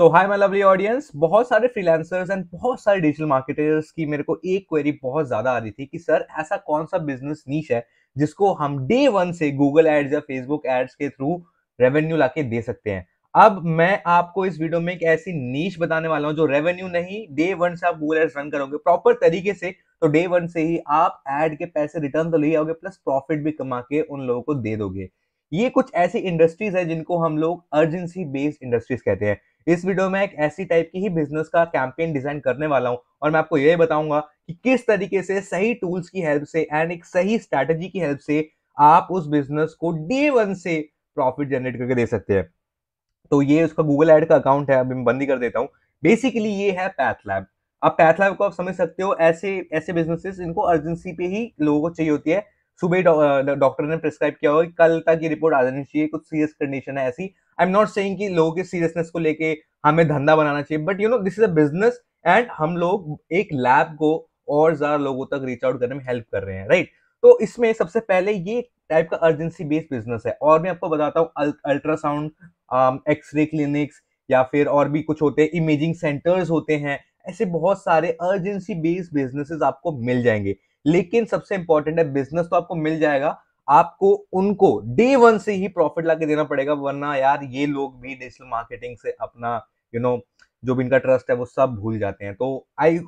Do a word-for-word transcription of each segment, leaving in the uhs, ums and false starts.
तो hi my lovely audience, बहुत सारे फ्रीलांसर्स एंड बहुत सारे डिजिटल मार्केटर्स की मेरे को एक क्वेरी बहुत ज्यादा आ रही थी कि सर ऐसा कौन सा बिजनेस नीश है जिसको हम डे वन से गूगल एड्स या फेसबुक एड्स के थ्रू रेवेन्यू लाके दे सकते हैं। अब मैं आपको इस वीडियो में एक ऐसी नीश बताने वाला हूं जो रेवेन्यू नहीं, डे वन से आप गूगल एड्स रन करोगे प्रॉपर तरीके से तो डे वन से ही आप एड के पैसे रिटर्न तो ले आओगे प्लस प्रॉफिट भी कमा के उन लोगों को दे दोगे। ये कुछ ऐसी इंडस्ट्रीज है जिनको हम लोग अर्जेंसी बेस्ड इंडस्ट्रीज कहते हैं। इस वीडियो में एक ऐसी टाइप की ही बिजनेस का कैंपेन डिजाइन करने वाला हूं और मैं आपको यह बताऊंगा कि किस तरीके से सही टूल्स की हेल्प से एंड एक सही स्ट्रैटेजी की हेल्प से आप उस बिजनेस को डे वन से प्रॉफिट जनरेट करके दे सकते हैं। तो ये उसका गूगल एड का अकाउंट है, अभी मैं बंद ही कर देता हूँ। बेसिकली ये है पैथ लैब। अब पैथ लैब को आप समझ सकते हो ऐसे ऐसे बिजनेसेस, इनको अर्जेंसी पे ही लोगों को चाहिए होती है। सुबह डॉक्टर ने प्रिस्क्राइब किया हो कि कल तक ये रिपोर्ट आ जानी चाहिए, कुछ सीरियस कंडीशन है ऐसी। आई एम नॉट सेइंग कि लोगों के सीरियसनेस को लेके हमें धंधा बनाना चाहिए, but you know this is a business and हम लोग एक लैब को और ज्यादा लोगों तक रीच आउट करने में हेल्प कर रहे हैं, राइट। तो इसमें सबसे पहले ये टाइप का अर्जेंसी बेस्ड बिजनेस है। और मैं आपको बताता हूँ अल्ट्रासाउंड, एक्सरे क्लिनिक्स या फिर और भी कुछ होते हैं, इमेजिंग सेंटर्स होते हैं, ऐसे बहुत सारे अर्जेंसी बेस्ड बिजनेसेस आपको मिल जाएंगे। लेकिन सबसे इंपॉर्टेंट है, बिजनेस तो आपको मिल जाएगा, आपको उनको डे वन से ही प्रॉफिट लाके देना पड़ेगा, वरना यार ये लोग भी डिजिटल मार्केटिंग से अपना यू you नो know, जो भी इनका ट्रस्ट है वो सब भूल जाते हैं। तो I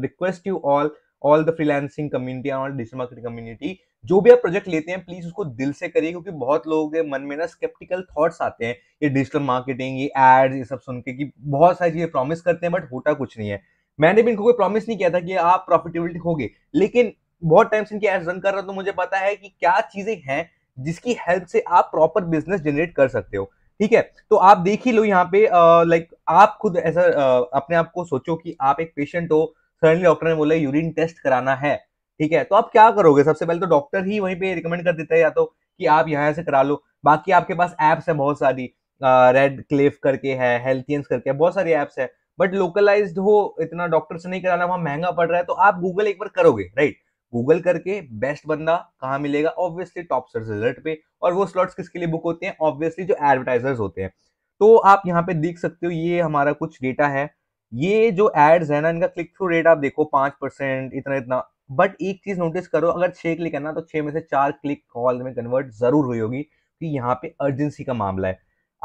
request you all all the freelancing community and all digital marketing community, जो भी आप प्रोजेक्ट लेते हैं प्लीज उसको दिल से करिए, क्योंकि बहुत लोगों के मन में ना स्केप्टिकल थॉट्स आते हैं ये डिजिटल मार्केटिंग, ये एड्स, ये सब सुन के कि बहुत सारी चीजें प्रॉमिस करते हैं बट होता कुछ नहीं है। मैंने भी इनको कोई प्रॉमिस नहीं किया था कि आप प्रॉफिटेबिलिटी होगे, लेकिन बहुत टाइम से इनकी एड्स रन कर रहा हूं तो मुझे पता है कि क्या चीजें हैं जिसकी हेल्प से आप प्रॉपर बिजनेस जनरेट कर सकते हो, ठीक है। तो आप देख ही लो यहाँ पे, लाइक आप खुद ऐसा अपने आप को सोचो कि आप एक पेशेंट हो, सडनली डॉक्टर ने बोला यूरिन टेस्ट कराना है, ठीक है। तो आप क्या करोगे? सबसे पहले तो डॉक्टर ही वहीं पे रिकमेंड कर देता है या तो कि आप यहाँ से करा लो। बाकी आपके पास ऐप्स है बहुत सारी, रेड क्लेफ करके है, हेल्थियंस करके है, बहुत सारी ऐप्स है, बट लोकलाइज्ड हो, इतना डॉक्टर से नहीं कराना, वहाँ महंगा पड़ रहा है, तो आप गूगल एक बार करोगे, राइट। गूगल करके बेस्ट बंदा कहाँ मिलेगा? ऑब्वियसली टॉप सर्च रिजल्ट पे। और वो स्लॉट्स किसके लिए बुक होते हैं? ऑब्वियसली जो एडवर्टाइजर्स होते हैं। तो आप यहाँ पे देख सकते हो ये हमारा कुछ डेटा है। ये जो एड्स है ना, इनका क्लिक थ्रू रेट आप देखो पाँच परसेंट, इतना इतना। बट एक चीज नोटिस करो, अगर छह क्लिक है ना तो छह में से चार क्लिक कॉल में कन्वर्ट जरूर हुई होगी, कि यहाँ पे अर्जेंसी का मामला है।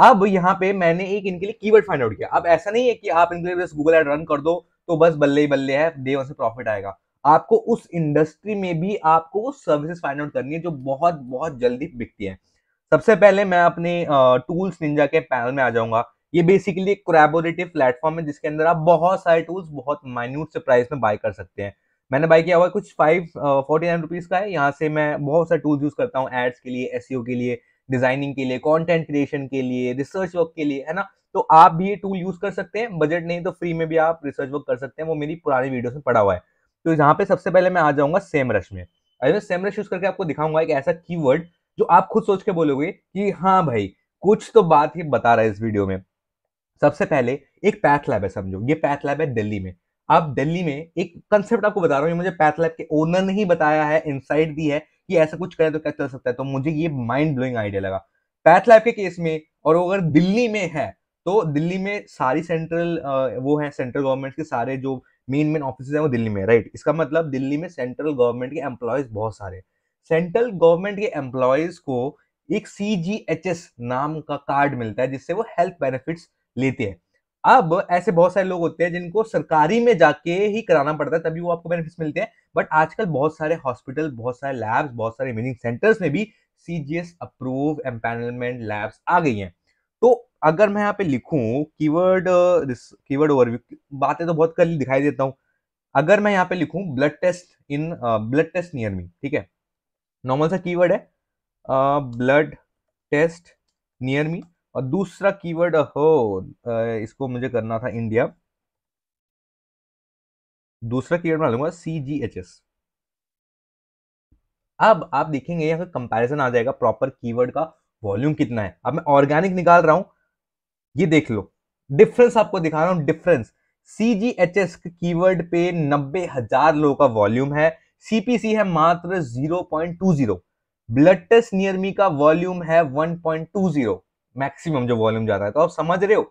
अब यहाँ पे मैंने एक इनके लिए कीवर्ड फाइंड आउट किया। अब ऐसा नहीं है कि आप इनके लिए बस गूगल एड रन कर दो तो बस बल्ले ही बल्ले है, डे वन से प्रॉफिट आएगा। आपको उस इंडस्ट्री में भी आपको वो सर्विसेज फाइंड आउट करनी है जो बहुत बहुत जल्दी बिकती है। सबसे पहले मैं अपने टूल्स निंजा के पैनल में आ जाऊंगा। ये बेसिकली एक कोलैबोरेटिव प्लेटफॉर्म है जिसके अंदर आप बहुत सारे टूल्स बहुत माइन्यूट से प्राइस में बाय कर सकते हैं। मैंने बाय किया हुआ कुछ फाइव फोर्टी नाइन रुपीज का है। यहाँ से मैं बहुत सारे टूल्स यूज करता हूँ एड्स के लिए, एसईओ के लिए, डिजाइनिंग के लिए, कंटेंट क्रिएशन के लिए, रिसर्च वर्क के लिए, है ना। तो आप भी ये टूल यूज कर सकते हैं, बजट नहीं तो फ्री में भी आप रिसर्च वर्क कर सकते हैं, वो मेरी पुरानी वीडियो में पड़ा हुआ है। तो यहाँ पे सबसे पहले मैं आ जाऊंगा सेमरश में। अरे सेमरश यूज करके आपको दिखाऊंगा एक ऐसा कीवर्ड जो आप खुद सोच के बोलोगे कि हाँ भाई कुछ तो बात ही बता रहा है इस वीडियो में। सबसे पहले एक पैथ लैब है, समझो ये पैथ लैब है दिल्ली में। आप दिल्ली में, एक कंसेप्ट आपको बता रहा हूँ, मुझे पैथ लैब के ओनर ने ही बताया है, इनसाइट दी है कि ऐसा कुछ करें तो क्या चल सकता है। तो मुझे ये माइंड ब्लोइंग आइडिया लगा पैथ लैब के केस में। और अगर दिल्ली में है तो दिल्ली में सारी सेंट्रल वो है, सेंट्रल गवर्नमेंट के सारे जो मेन मेन ऑफिस हैं वो दिल्ली में, राइट। इसका मतलब दिल्ली में सेंट्रल गवर्नमेंट के एम्प्लॉयज बहुत सारे, सेंट्रल गवर्नमेंट के एम्प्लॉयज को एक सी जी एच एस नाम का कार्ड मिलता है जिससे वो हेल्थ बेनिफिट्स लेते हैं। अब ऐसे बहुत सारे लोग होते हैं जिनको सरकारी में जाके ही कराना पड़ता है तभी वो आपको बेनिफिट्स मिलते हैं, बट आजकल बहुत सारे हॉस्पिटल, बहुत सारे लैब्स, बहुत सारे इमेजिंग सेंटर्स में भी C G S approve empanelment labs आ गई हैं। तो अगर मैं यहाँ पे लिखूं कीवर्ड कीवर्ड ओवरव्यू, बातें तो बहुत कल दिखाई देता हूँ। अगर मैं यहाँ पे लिखूं blood test in blood test near me, ठीक है, नॉर्मल सा कीवर्ड है ब्लड टेस्ट नियर मी। और दूसरा कीवर्ड हो, इसको मुझे करना था इंडिया, दूसरा कीवर्ड मैं लूंगा सी जी एच एस। अब आप देखेंगे यहाँ का कंपैरिजन आ जाएगा प्रॉपर कीवर्ड का वॉल्यूम कितना है। अब मैं ऑर्गेनिक निकाल रहा हूं, ये देख लो डिफरेंस आपको दिखा रहा हूं, difference. C G H S के कीवर्ड पे नब्बे हजार लोगों का वॉल्यूम है, सी पी सी है मात्र zero point two zero, blood test near me का वॉल्यूम है one point two zero maximum जो वॉल्यूम जाता है। तो आप समझ रहे हो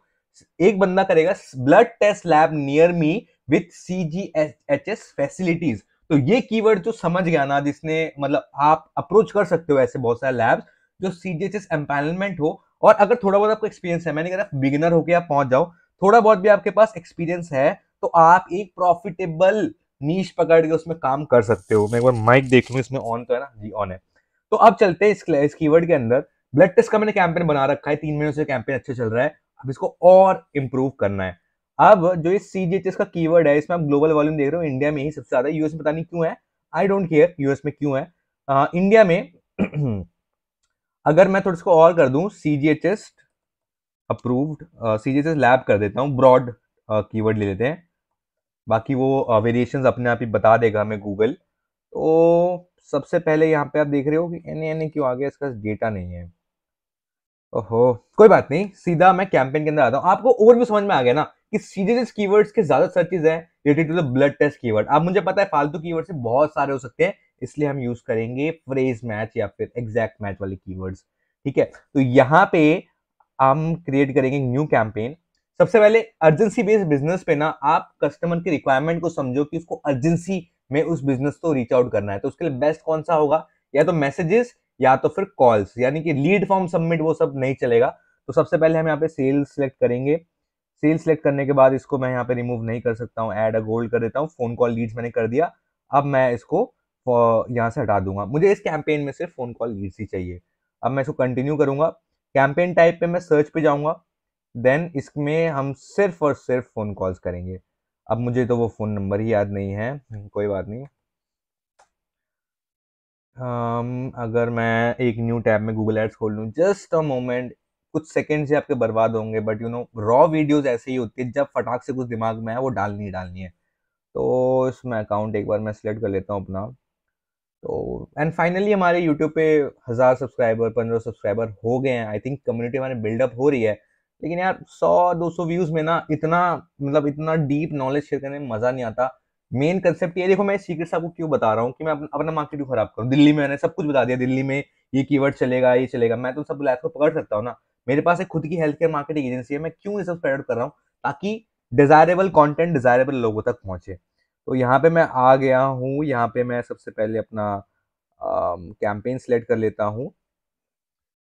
एक बंदा करेगा blood test lab near me with C G H S facilities. तो ये कीवर्ड जो समझ गया ना, जिसने मतलब आप अप्रोच कर सकते हो ऐसे बहुत सारे लैब्स जो C G H S empanelment हो, और अगर थोड़ा बहुत आपको एक्सपीरियंस है, मैंने कहा बिगिनर होकर आप पहुंच जाओ, थोड़ा बहुत भी आपके पास एक्सपीरियंस है तो आप एक प्रॉफिटेबल नीश पकड़ के उसमें काम कर सकते हो। मैं एक बार माइक देख लूँ, इसमें ऑन तो है ना, जी ऑन है। तो अब चलते हैं इस, इस कीवर्ड के अंदर। ब्लड टेस्ट का मैंने कैंपेन बना रखा है, तीन महीनों से कैंपेन अच्छे चल रहा है, अब इसको और इम्प्रूव करना है। अब जो इस सी जी एच एस का कीवर्ड है, इसमें आप ग्लोबल वॉल्यूम देख रहे हो, इंडिया में ही सबसे ज्यादा, यूएस में पता नहीं क्यों है, आई डोंट केयर यूएस में क्यों है, आ, इंडिया में अगर मैं थोड़ा इसको और कर दूं, C G H S approved, C G H S lab कर देता हूं, ब्रॉड कीवर्ड ले लेते हैं, बाकी वो वेरिएशंस uh, अपने आप ही बता देगा हमें गूगल। तो सबसे पहले यहाँ पे आप देख रहे हो कि एन ए एन ए क्यों आ गया, इसका डेटा नहीं है। ओहो, कोई बात नहीं, सीधा मैं कैंपेन के अंदर आता हूँ। आपको ओवरव्यू समझ में आ गया ना कि C G H S keywords के ज्यादा सर्चेज हैं related to the blood test keyword. आप मुझे पता है फालतू कीवर्ड से बहुत सारे हो सकते हैं, इसलिए हम यूज करेंगे फ्रेज मैच या फिर एग्जैक्ट मैच वाले कीवर्ड्स, ठीक है। तो यहाँ पे हम क्रिएट करेंगे न्यू कैंपेन। सबसे पहले अर्जेंसी बेस्ड बिजनेस पे ना आप कस्टमर की रिक्वायरमेंट को समझो कि उसको अर्जेंसी में उस बिजनेस को रीच आउट करना है, तो उसके लिए बेस्ट कौन सा होगा, या तो मैसेजेस या तो फिर कॉल्स, यानी कि लीड फॉर्म सबमिट, वो सब नहीं चलेगा। तो सबसे पहले हम यहाँ पे सेल्स सेलेक्ट करेंगे। सेल्स सेलेक्ट करने के बाद इसको मैं यहाँ पे रिमूव नहीं कर सकता हूँ, ऐड अ गोल्ड कर देता हूँ, फोन कॉल लीड्स मैंने कर दिया। अब मैं इसको यहाँ से हटा दूंगा, मुझे इस कैंपेन में सिर्फ फोन कॉल लीड्स ही चाहिए। अब मैं इसको कंटिन्यू करूंगा, कैंपेन टाइप पे मैं सर्च पे जाऊंगा, देन इसमें हम सिर्फ और सिर्फ फोन कॉल्स करेंगे। अब मुझे तो वो फोन नंबर ही याद नहीं है, कोई बात नहीं। um, अगर मैं एक न्यू टैब में गूगल एड्स खोल लूँ, जस्ट अ मोमेंट, कुछ सेकेंड से आपके बर्बाद होंगे, but you know raw videos ऐसे ही होती है, जब फटाक से कुछ दिमाग में है वो डालनी ही डालनी है। तो इसमें अकाउंट एक बार मैं सिलेक्ट कर लेता हूँ अपना। तो एंड फाइनली हमारे यूट्यूब पे हज़ार सब्सक्राइबर पंद्रह सब्सक्राइबर हो गए हैं, आई थिंक कम्युनिटी हमारे बिल्डअप हो रही है। लेकिन यार सौ दो सौ व्यूज में ना इतना मतलब इतना डीप नॉलेज शेयर करने में मजा नहीं आता। मेन कंसेप्ट ये, देखो मैं सीक्रेट आपको क्यों बता रहा हूँ कि मैं अपना मार्केट क्यों खराब करूँ। दिल्ली में मैंने सब कुछ बता दिया, दिल्ली में ये कीवर्ड चलेगा ये चलेगा, मैं तो सब लैब को पकड़ सकता हूँ ना। मेरे पास एक खुद की हेल्थ केयर मार्केटिंग एजेंसी है, मैं क्यों ये सब स्प्रेड कर रहा हूँ, ताकि डिजायरेबल कॉन्टेंट डिजायरेबल लोगों तक पहुँचे। तो यहाँ पे मैं आ गया हूँ, यहाँ पे मैं सबसे पहले अपना कैंपेन सिलेक्ट कर लेता हूँ।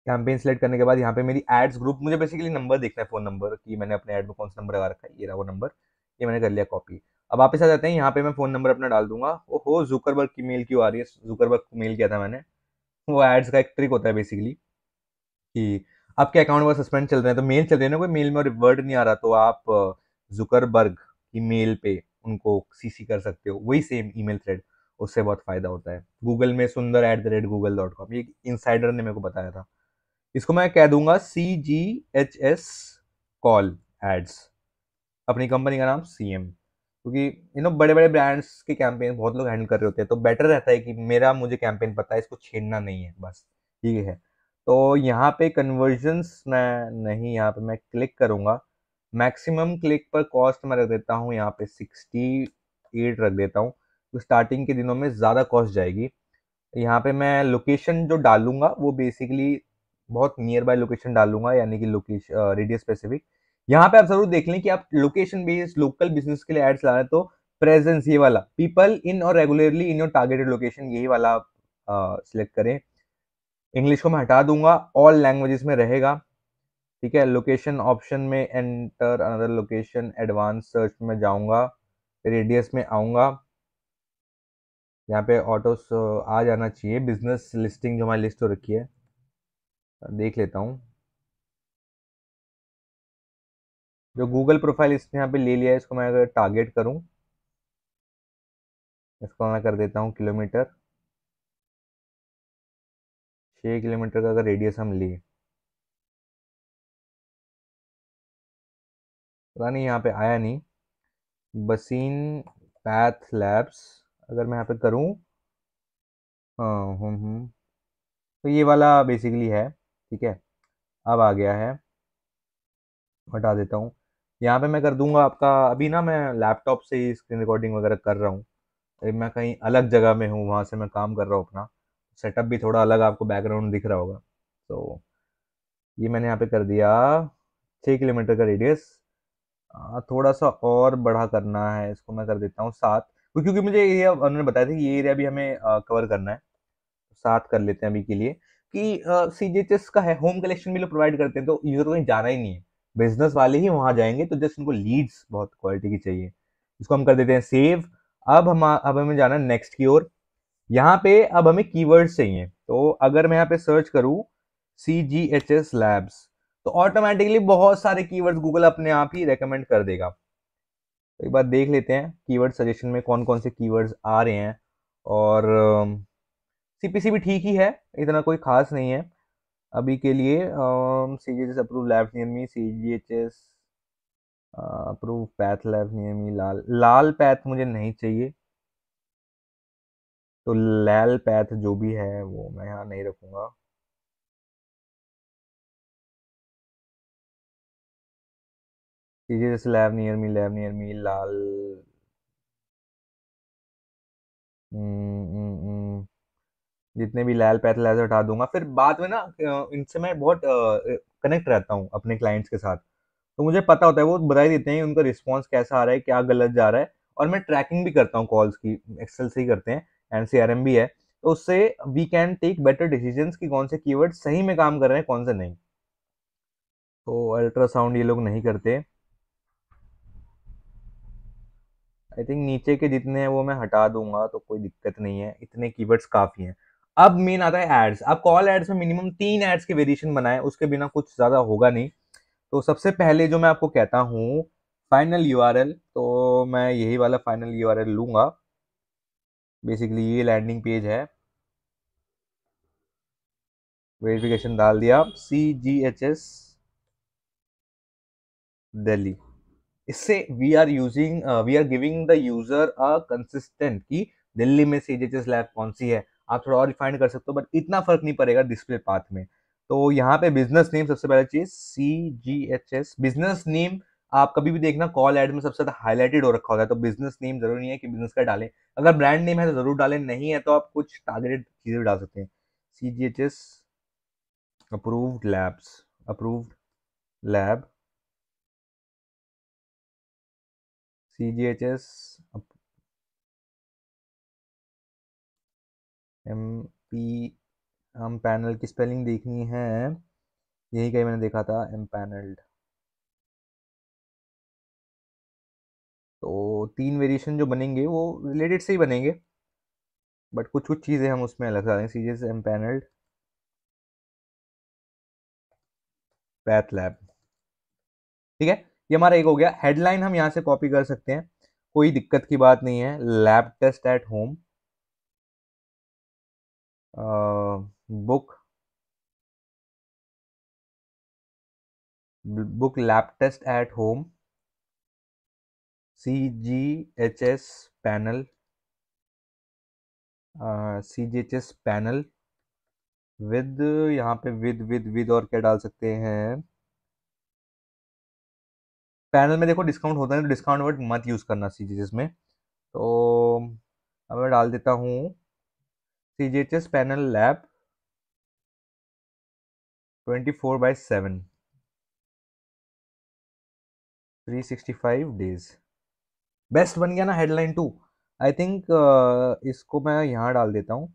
कैंपेन सेलेक्ट करने के बाद यहाँ पे मेरी एड्स ग्रुप, मुझे बेसिकली नंबर देखना है, फोन नंबर, कि मैंने अपने ऐड में कौन सा नंबर लगा रखा है, ये रहा वो नंबर, ये मैंने कर लिया कॉपी। अब वापस आ जाते हैं, यहाँ पे मैं फोन नंबर अपना डाल दूंगा। ओहो, जुकरबर्ग की मेल क्यों आ रही है, जुकरबर्ग को मेल किया था मैंने। वो एड्स का एक ट्रिक होता है बेसिकली कि आपके अकाउंट पर सस्पेंड चल रहे हैं तो मेल चल रहे हैं ना, कोई मेल में रिवर्ट नहीं आ रहा, तो आप जुकरबर्ग की मेल पे उनको सीसी कर सकते हो, वही सेम ईमेल थ्रेड, उससे बहुत फायदा होता है। गूगल में Sundar at the rate Google dot com, ये इनसाइडर ने मेरे को बताया था। इसको मैं कह दूंगा C G H S call ads, अपनी कंपनी का नाम सी एम, क्योंकि यू नो बड़े बड़े ब्रांड्स के कैंपेन बहुत लोग हैंडल कर रहे होते हैं, तो बेटर रहता है कि मेरा मुझे कैंपेन पता है, इसको छेड़ना नहीं है, बस ये है। तो यहाँ पे कन्वर्जन्स मैं नहीं, यहाँ पे मैं क्लिक करूँगा, मैक्सिमम क्लिक पर कॉस्ट मैं रख देता हूँ यहाँ पे सिक्सटी एट रख देता हूँ, तो स्टार्टिंग के दिनों में ज़्यादा कॉस्ट जाएगी। यहाँ पर मैं लोकेशन जो डालूँगा वो बेसिकली बहुत नियर बाय लोकेशन डालूंगा, यानी कि लोकेशन रेडियस स्पेसिफिक। यहाँ पे आप जरूर देख लें कि आप लोकेशन बेस्ड लोकल बिजनेस के लिए एड्स ला रहे हैं तो प्रेजेंस ये वाला, पीपल इन और regularly in your targeted location, यही वाला आप सिलेक्ट करें। इंग्लिश को मैं हटा दूंगा, ऑल लैंग्वेजेस में रहेगा, ठीक है। लोकेशन ऑप्शन में enter another location, advance search में जाऊँगा, रेडियस में आऊँगा, यहाँ पे ऑटोस आ जाना चाहिए, बिजनेस लिस्टिंग जो हमारी लिस्ट हो रखी है, देख लेता हूँ। जो गूगल प्रोफाइल इसने यहाँ पे ले लिया है, इसको मैं अगर टारगेट करूँ, इसको मैं कर देता हूँ किलोमीटर, छः किलोमीटर का अगर रेडियस हम लिए, पता नहीं यहाँ पे आया नहीं, बसीन पैथ लैब्स अगर मैं यहाँ पे करूँ, हाँ हूँ हूँ तो ये वाला बेसिकली है, ठीक है। अब आ गया है, हटा देता हूँ। यहाँ पे मैं कर दूंगा आपका, अभी ना मैं लैपटॉप से ही स्क्रीन रिकॉर्डिंग वगैरह कर रहा हूँ, तो मैं कहीं अलग जगह में हूँ, वहाँ से मैं काम कर रहा हूँ, अपना सेटअप भी थोड़ा अलग, आपको बैकग्राउंड दिख रहा होगा। तो ये मैंने यहाँ पे कर दिया छः किलोमीटर का रेडियस, थोड़ा सा और बड़ा करना है, इसको मैं कर देता हूँ सात, क्योंकि मुझे एरिया उन्होंने बताया था कि ये एरिया भी हमें कवर करना है, सात कर लेते हैं अभी के लिए। कि सीजीएचएस का है होम कलेक्शन भी लोग प्रोवाइड करते हैं, तो यूजर को कहीं जाना ही नहीं है, बिजनेस वाले ही वहाँ जाएंगे, तो जस्ट उनको लीड्स बहुत क्वालिटी की चाहिए। इसको हम कर देते हैं सेव। अब हम अब हमें जाना नेक्स्ट की ओर। यहाँ पे अब हमें कीवर्ड्स चाहिए, तो अगर मैं यहाँ पे सर्च करूँ सीजीएचएस लैब्स तो ऑटोमेटिकली बहुत सारे कीवर्ड्स गूगल अपने आप ही रेकमेंड कर देगा। तो एक बार देख लेते हैं कीवर्ड सजेशन में कौन कौन से कीवर्ड्स आ रहे हैं, और सीपीसी भी ठीक ही है, इतना कोई खास नहीं है अभी के लिए। CGHS approve labs near me, CGHS approve path labs near me, Lal Lal path मुझे नहीं चाहिए, तो लाल पैथ जो भी है वो मैं यहाँ नहीं रखूँगा। CGHS lab near me, lab near me, Lal जितने भी लाल पैथ लैब्स हटा दूंगा, फिर बाद में ना इनसे मैं बहुत कनेक्ट रहता हूँ अपने क्लाइंट्स के साथ, तो मुझे पता होता है वो बता ही देते हैं उनका रिस्पांस कैसा आ रहा है, क्या गलत जा रहा है। और मैं ट्रैकिंग भी करता हूँ कॉल्स की, एक्सेल से ही करते हैं, एंड सी आर एम भी है, तो उससे we can take better decisions कि कौन से कीवर्ड सही में काम कर रहे हैं कौन से नहीं। तो अल्ट्रासाउंड ये लोग नहीं करते, आई थिंक नीचे के जितने हैं वो मैं हटा दूंगा, तो कोई दिक्कत नहीं है, इतने कीवर्ड्स काफ़ी हैं। अब मेन आता है एड्स। अब कॉल एड्स में मिनिमम तीन एड्स के वेरिएशन बनाए, उसके बिना कुछ ज़्यादा होगा नहीं। तो सबसे पहले जो मैं आपको कहता हूँ फाइनल यूआरएल, तो मैं यही वाला फाइनल यूआरएल लूँगा। बेसिकली ये लैंडिंग पेज है, वेरिफिकेशन डाल दिया सीजीएचएस दिल्ली। इससे we are using we are giving the user a consistent की दिल्ली में सीजीएचएस लैब कौन सी है। आप थोड़ा और रिफाइन कर सकते हो बट इतना फर्क नहीं पड़ेगा डिस्प्ले पाथ में। तो यहाँ पे बिजनेस नेम सबसे पहला चीज सीजीएचएस बिजनेस नेम। आप कभी भी देखना कॉल एड में सबसे ज्यादा हाईलाइटेड हो रखा होता है, तो बिजनेस नेम जरूरी नहीं है कि बिजनेस का डालें, अगर ब्रांड नेम है तो जरूर डालें, नहीं है तो आप कुछ टारगेटेड चीजें भी डाल सकते हैं। CGHS approved labs, approved lab C G H S M P, हम पैनल की स्पेलिंग देखनी है, यही कहीं मैंने देखा था एम पैनल्ड। तो तीन वेरिएशन जो बनेंगे वो रिलेटेड से ही बनेंगे, बट कुछ कुछ चीज़ें हम उसमें अलग डालेंगे। C G H S M panelled path lab, ठीक है, ये हमारा एक हो गया। हेडलाइन हम यहाँ से कॉपी कर सकते हैं, कोई दिक्कत की बात नहीं है। Lab test at home, book book lab test at home, CGHS panel, CGHS panel with, यहाँ पे विद विद विद और क्या डाल सकते हैं। पैनल में देखो डिस्काउंट होता है, तो डिस्काउंट वर्ड मत यूज़ करना सीजीएचएस में। तो अब मैं डाल देता हूँ CGHS panel lab twenty four by seven, three sixty five days, best बन गया ना headline two. I think uh, इसको मैं यहाँ डाल देता हूँ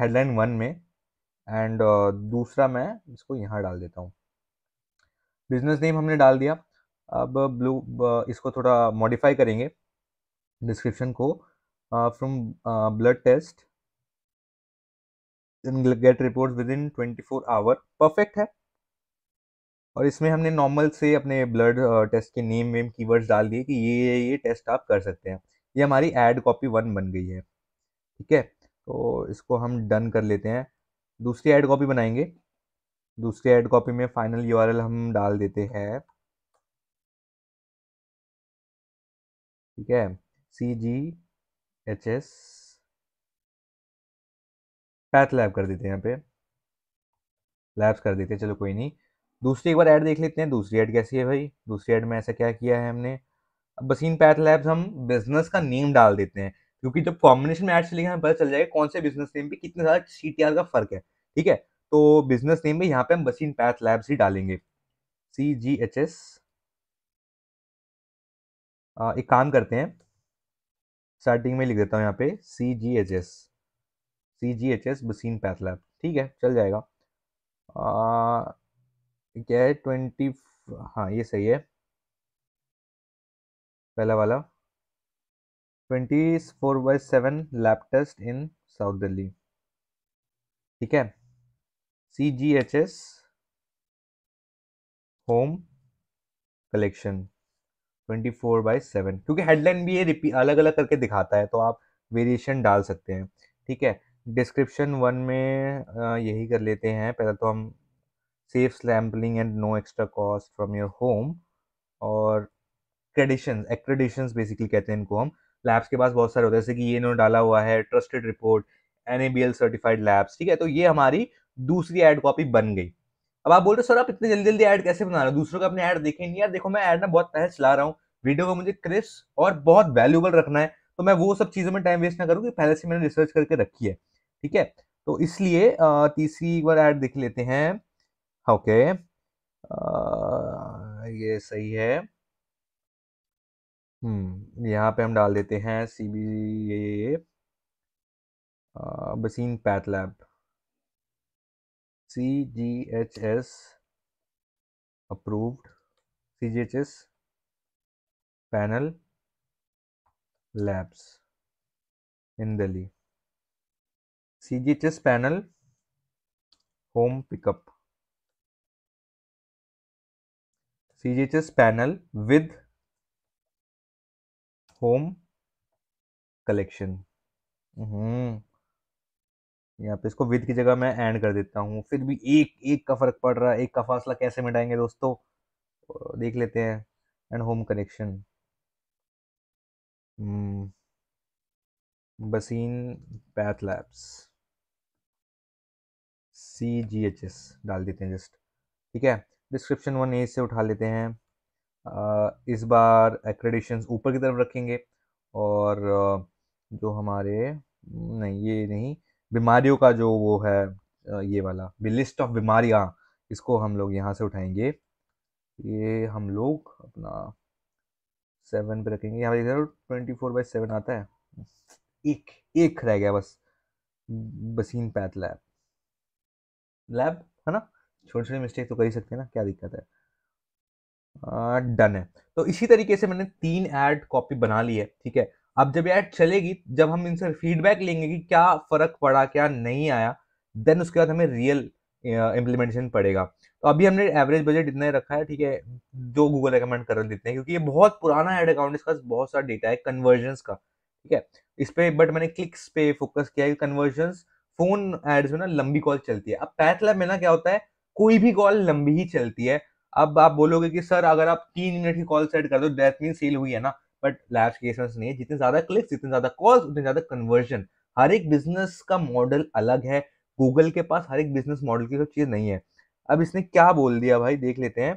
हेडलाइन वन में, एंड uh, दूसरा मैं इसको यहाँ डाल देता हूँ। बिजनेस नेम हमने डाल दिया, अब ब्लू इसको थोड़ा मॉडिफाई करेंगे डिस्क्रिप्शन को, from blood test get report with in twenty four hour, perfect है। और इसमें हमने नॉर्मल से अपने ब्लड टेस्ट के नेम वेम कीवर्ड्स डाल दिए कि ये ये टेस्ट आप कर सकते हैं। ये हमारी एड कॉपी वन बन गई है, ठीक है, तो इसको हम डन कर लेते हैं। दूसरी एड कॉपी बनाएंगे, दूसरे एड कॉपी में फाइनल यूआरएल हम डाल देते हैं, ठीक है, सीजीएचएस पैथ लैब कर देते हैं, यहाँ पे लैब्स कर देते हैं, चलो कोई नहीं। दूसरी एक बार ऐड देख लेते हैं, दूसरी ऐड कैसी है भाई, दूसरी ऐड में ऐसा क्या किया है हमने। अब बसीन पैथ लैब्स हम बिजनेस का नेम डाल देते हैं, क्योंकि जब कॉम्बिनेशन में ऐड चलेगा हमें पता चल जाएगा कौन से बिजनेस नेम पे कितने सारा सीटीआर का फर्क है, ठीक है। तो बिजनेस नेम में यहाँ पे हम बसीन पैथ लैब्स ही डालेंगे, सीजीएचएस आ, एक काम करते हैं, स्टार्टिंग में लिख देता हूँ यहाँ पे C G H S C G H S बसीन पैथ लैब, ठीक है चल जाएगा। आ, क्या है ट्वेंटी, हाँ ये सही है, पहला वाला twenty four by seven lab test in south Delhi, ठीक है। C G H S home collection twenty four by seven, क्योंकि हेडलाइन भी ये रिपीट अलग अलग करके दिखाता है तो आप वेरिएशन डाल सकते हैं, ठीक है। डिस्क्रिप्शन वन में आ, यही कर लेते हैं, पहले तो हम safe sampling and no extra cost from your home, और क्रेडिशंस एक्रेडिशंस बेसिकली कहते हैं इनको हम। लैब्स के पास बहुत सारे होते हैं, जैसे कि ये इन्होंने डाला हुआ है trusted report, N A B L certified labs, ठीक है। तो ये हमारी दूसरी एड कॉपी बन गई। अब आप बोल रहे हो सर आप इतने जल्दी जल्दी ऐड कैसे बना रहे हो, दूसरों का अपने ऐड देखें नहीं, यार देखो मैं ऐड ना बहुत पहले चला रहा हूँ, वीडियो को मुझे क्रिस्प और बहुत वैल्यूबल रखना है, तो मैं वो सब चीज़ों में टाइम वेस्ट ना करूँ कि पहले से मैंने रिसर्च करके रखी है, ठीक है। तो इसलिए तीसरी बार ऐड देख लेते हैं, ओके ये सही है। हम्म यहाँ पे हम डाल देते हैं सी बी ये Basin path lab C G H S approved C G H S panel labs in Delhi, C G H S panel home pickup, C G H S panel with home collection। Hmm यहाँ पे इसको with की जगह मैं and कर देता हूँ, फिर भी एक एक का फर्क पड़ रहा है, एक का फासला कैसे मिटाएंगे दोस्तों, देख लेते हैं। एंड होम कनेक्शन बसीन path labs C G H S डाल देते हैं जस्ट, ठीक है। डिस्क्रिप्शन वन ए से उठा लेते हैं, आ, इस बार एक्रेडिशंस ऊपर की तरफ रखेंगे, और जो हमारे नहीं ये नहीं बीमारियों का जो वो है ये वाला लिस्ट ऑफ बीमारियाँ, इसको हम लोग यहाँ से उठाएंगे, ये हम लोग अपना सेवन पे रखेंगे, यहाँ पर ट्वेंटी फोर बाई सेवन आता है, एक एक रह गया बस, बसीन पैथ लैब लैब है ना, छोटे छोटे मिस्टेक तो कर ही सकते हैं ना, क्या दिक्कत है। आ, डन है। तो इसी तरीके से मैंने तीन ऐड कॉपी बना ली है, ठीक है। अब जब ऐड चलेगी, जब हम इनसे फीडबैक लेंगे कि क्या फ़र्क पड़ा क्या नहीं आया, देन उसके बाद हमें रियल इम्प्लीमेंटेशन पड़ेगा। तो अभी हमने एवरेज बजट इतना ही रखा है, ठीक है, जो गूगल रिकमेंड कर देते हैं, क्योंकि ये बहुत पुराना एड अकाउंट, इसका बहुत सारा डेटा है कन्वर्जन्स का, ठीक है। इस पर बट मैंने क्लिक्स पे फोकस किया है, कन्वर्जन्स फ़ोन एड्स में ना लंबी कॉल चलती है। अब पैथ लैब में ना क्या होता है, कोई भी कॉल लंबी ही चलती है। अब आप बोलोगे कि सर अगर आप तीन मिनट की कॉल सेट कर दो दैट मीन सेल हुई है ना, बट लैब्स के केस में नहीं है, जितने ज़्यादा क्लिक्स जितने ज़्यादा कॉल्स उतने ज़्यादा कन्वर्जन। हर एक बिजनेस का मॉडल अलग है, गूगल के पास हर एक बिजनेस मॉडल की सब चीज़ नहीं है। अब इसने क्या बोल दिया भाई देख लेते हैं,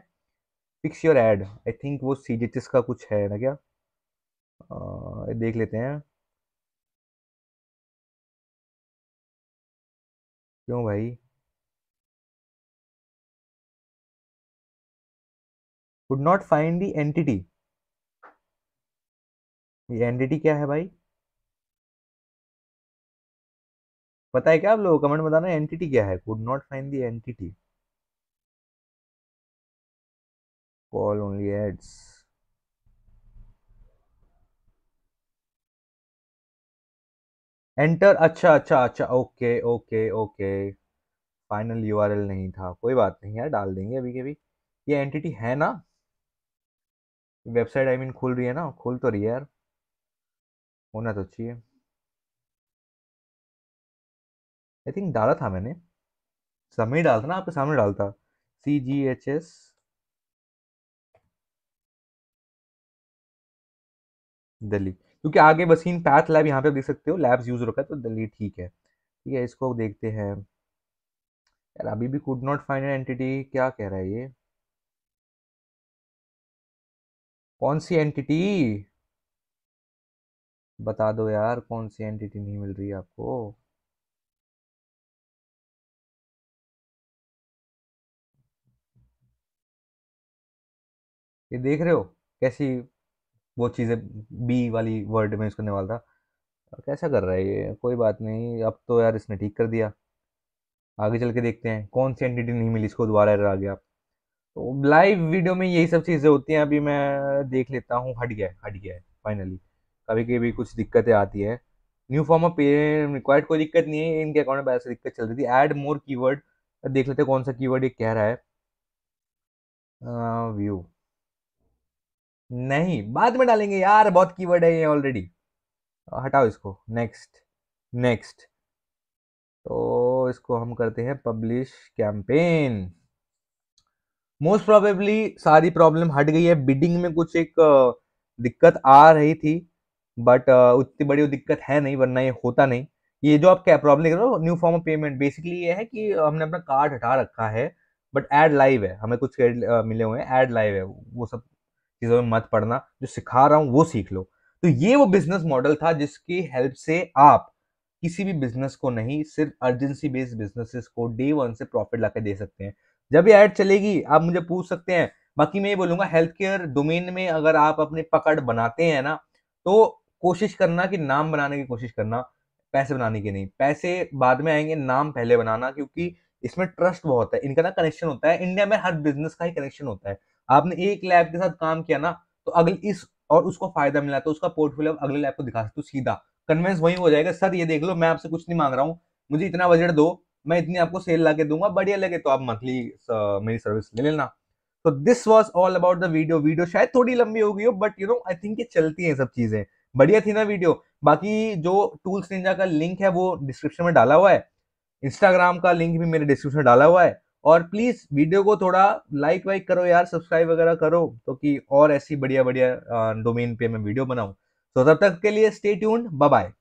fix your ad, I think वो सी जी एच एस का कुछ है ना क्या, आ, देख लेते हैं। क्यों भाई could not find the entity, ये एंटिटी क्या है भाई पता है क्या आप लोगों को, कमेंट बताना एंटिटी क्या है। Could not find the entity, call only ads, enter, अच्छा अच्छा अच्छा okay okay okay, final URL नहीं था, कोई बात नहीं यार डाल देंगे अभी के भी। ये एंटिटी है ना वेबसाइट, आई मीन खुल रही है ना, खुल तो रही है यार, होना तो चाहिए। आई थिंक डाला था मैंने, सामने ही डालता ना आपके सामने डालता, C G H S Delhi, क्योंकि आगे बसीन पैथ लैब यहाँ पे आप देख सकते हो लैब्स यूज रखा है तो दिल्ली ठीक है, ठीक है। इसको देखते हैं यार, अभी भी कुड नॉट फाइंड एंटिटी क्या कह रहा है ये, कौन सी एंटिटी बता दो यार, कौन सी एंटिटी नहीं मिल रही है आपको। ये देख रहे हो कैसी वो चीज़ें बी वाली वर्ड में यूज़ करने वाला था। कैसा कर रहा है ये, कोई बात नहीं, अब तो यार इसने ठीक कर दिया। आगे चल के देखते हैं कौन सी एंटिटी नहीं मिली इसको, दोबारा एरर आ गया। तो लाइव वीडियो में यही सब चीज़ें होती हैं। अभी मैं देख लेता हूँ, हट गया है, हट गया है फाइनली। कभी कभी कुछ दिक्कतें आती है। New form of payment required, कोई दिक्कत नहीं है, इनके अकाउंट में पैसे दिक्कत चल रही थी। ऐड मोर कीवर्ड, देख लेते हैं कौन सा कीवर्ड ये कह रहा है। व्यू नहीं, बाद में डालेंगे यार, बहुत कीवर्ड है ये ऑलरेडी। हटाओ इसको, नेक्स्ट नेक्स्ट। तो इसको हम करते हैं पब्लिश कैंपेन। मोस्ट प्रोबेबली सारी प्रॉब्लम हट गई है। बिडिंग में कुछ एक दिक्कत आ रही थी, बट uh, उतनी बड़ी दिक्कत है नहीं, वरना ये होता नहीं। ये जो आप क्या प्रॉब्लम कर रहे हो, new form of payment, basically ये है कि हमने अपना कार्ड हटा रखा है, बट ऐड लाइव है, हमें कुछ एड uh, मिले हुए हैं, ऐड लाइव है। वो सब चीज़ों में मत पढ़ना, जो सिखा रहा हूँ वो सीख लो। तो ये वो बिजनेस मॉडल था जिसकी हेल्प से आप किसी भी बिजनेस को नहीं, सिर्फ अर्जेंसी बेस्ड बिजनेसेस को डे वन से प्रॉफिट ला के दे सकते हैं। जब ये ऐड चलेगी आप मुझे पूछ सकते हैं। बाकी मैं ये बोलूँगा, हेल्थ केयर डोमेन में अगर आप अपनी पकड़ बनाते हैं ना, तो कोशिश करना कि नाम बनाने की कोशिश करना, पैसे बनाने की नहीं। पैसे बाद में आएंगे, नाम पहले बनाना, क्योंकि इसमें ट्रस्ट बहुत है। इनका ना कनेक्शन होता है, इंडिया में हर बिजनेस का ही कनेक्शन होता है। आपने एक लैब के साथ काम किया ना, तो अगले इस और उसको फायदा मिला तो उसका पोर्टफोलियो अगले लैब को दिखा सकते हो, सीधा कन्वेंस वही हो जाएगा। सर ये देख लो, मैं आपसे कुछ नहीं मांग रहा हूँ, मुझे इतना बजट दो, मैं इतनी आपको सेल ला के दूंगा, बढ़िया लगे तो आप मंथली मेरी सर्विस ले लेना। तो this was all about the video. Video शायद थोड़ी लंबी हो गई हो, but you know I think ये चलती है सब चीजें। बढ़िया थी ना वीडियो। बाकी जो टूल्स निंजा का लिंक है वो डिस्क्रिप्शन में डाला हुआ है, इंस्टाग्राम का लिंक भी मेरे डिस्क्रिप्शन में डाला हुआ है। और प्लीज वीडियो को थोड़ा लाइक वाइक करो यार, सब्सक्राइब वगैरह करो, तो कि और ऐसी बढ़िया बढ़िया डोमेन पे मैं वीडियो बनाऊं। तो तब तक के लिए स्टे ट्यून्ड, बाय बाय।